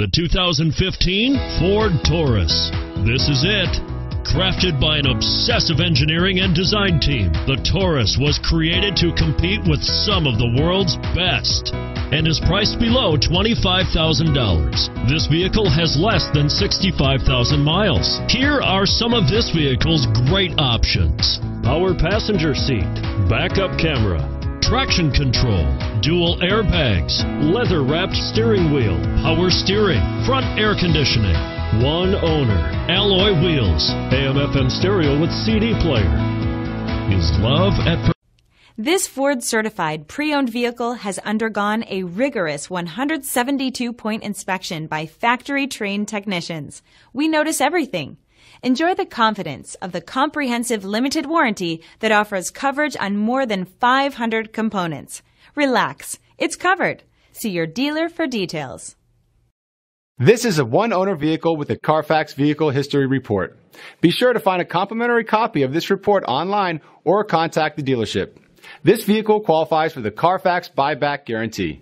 The 2015 Ford Taurus. This is it. Crafted by an obsessive engineering and design team, the Taurus was created to compete with some of the world's best and is priced below $25,000. This vehicle has less than 65,000 miles. Here are some of this vehicle's great options: power passenger seat, backup camera, traction control, dual airbags, leather-wrapped steering wheel, power steering, front air conditioning, one owner, alloy wheels, AM/FM stereo with CD player. Is love at first? This Ford certified pre-owned vehicle has undergone a rigorous 172-point inspection by factory-trained technicians. We notice everything. Enjoy the confidence of the comprehensive limited warranty that offers coverage on more than 500 components. Relax, it's covered. See your dealer for details. This is a one-owner vehicle with a Carfax Vehicle History Report. Be sure to find a complimentary copy of this report online or contact the dealership. This vehicle qualifies for the Carfax Buyback Guarantee.